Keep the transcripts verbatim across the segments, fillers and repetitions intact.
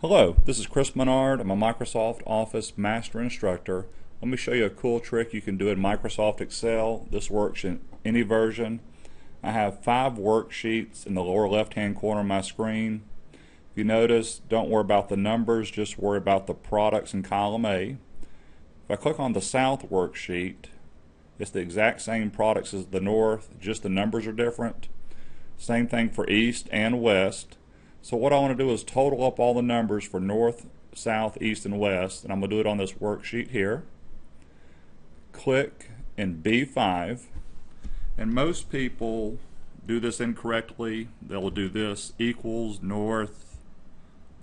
Hello, this is Chris Menard. I'm a Microsoft Office Master Instructor. Let me show you a cool trick you can do in Microsoft Excel. This works in any version. I have five worksheets in the lower left-hand corner of my screen. If you notice, don't worry about the numbers, just worry about the products in column A. If I click on the South worksheet, it's the exact same products as the North, just the numbers are different. Same thing for East and West. So what I want to do is total up all the numbers for North, South, East, and West, and I'm going to do it on this worksheet here. Click in B five, and most people do this incorrectly. They'll do this, equals North,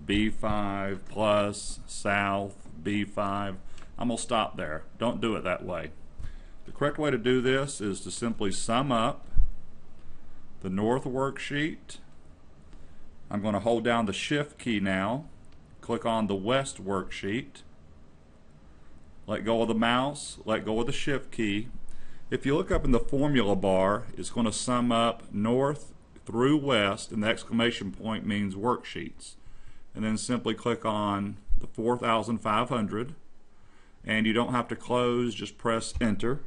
B five, plus, South, B five. I'm going to stop there. Don't do it that way. The correct way to do this is to simply sum up the North worksheet. I'm going to hold down the Shift key now, click on the West worksheet, let go of the mouse, let go of the Shift key. If you look up in the formula bar, it's going to sum up North through West, and the exclamation point means worksheets. And then simply click on the four thousand five hundred, and you don't have to close, just press Enter.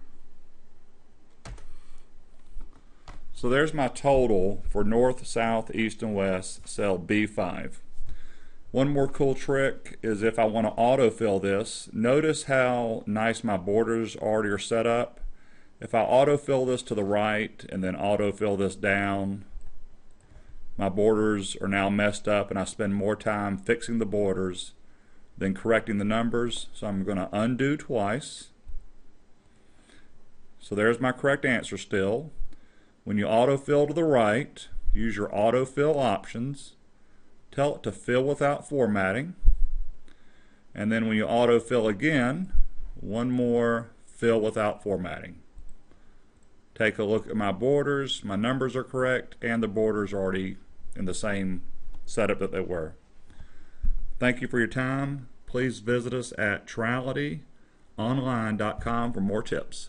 So there's my total for North, South, East, and West, cell B five. One more cool trick is if I want to autofill this, notice how nice my borders already are set up. If I autofill this to the right and then autofill this down, my borders are now messed up and I spend more time fixing the borders than correcting the numbers. So I'm going to undo twice. So there's my correct answer still. When you autofill to the right, use your autofill options. Tell it to fill without formatting. And then when you autofill again, one more fill without formatting. Take a look at my borders. My numbers are correct, and the borders are already in the same setup that they were. Thank you for your time. Please visit us at Triality Online dot com for more tips.